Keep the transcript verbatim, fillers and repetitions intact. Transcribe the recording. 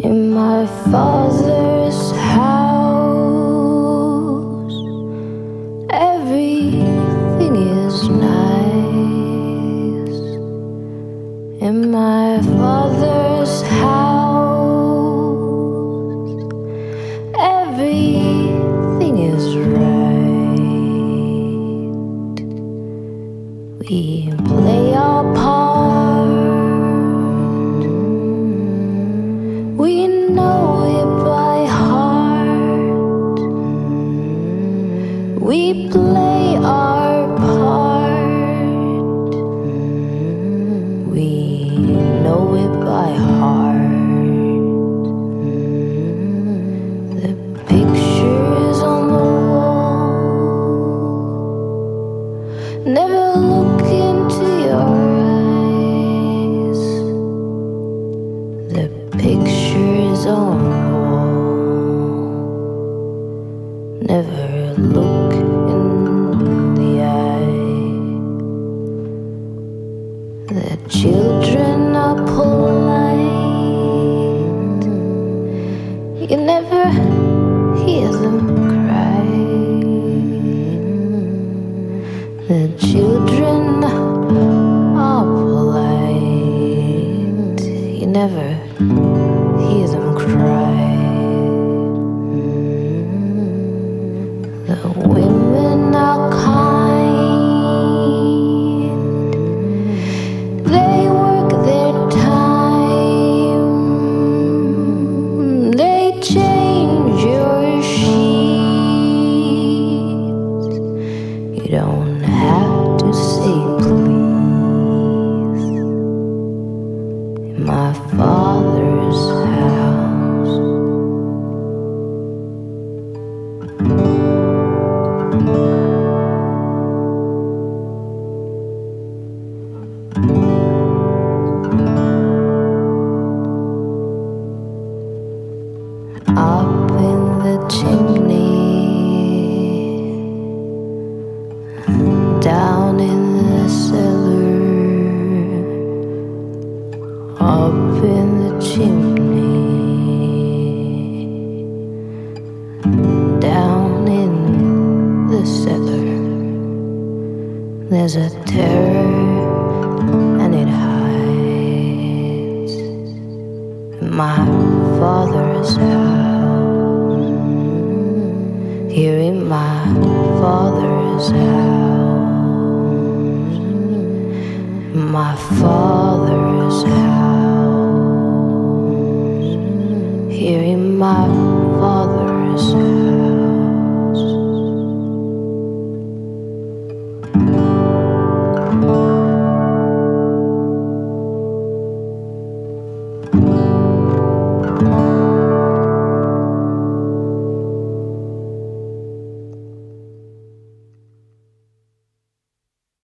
In my father's house, everything is nice. In my father's house, everything is right. We play our part. We know it by heart. We play our part. We know it by heart. The pictures on the wall never look into your eyes. The pictures on wall never look in the eye. The children are polite. You never hear them cry. The children are polite. You never hear them cry. The women are kind. They work their time. They change your sheets. You don't have to say please. In my father's house, up in the chimney, down in the cellar, up in the chimney, down in the cellar. There's a terror and it hides in my father's house. Here in my father's house, my father.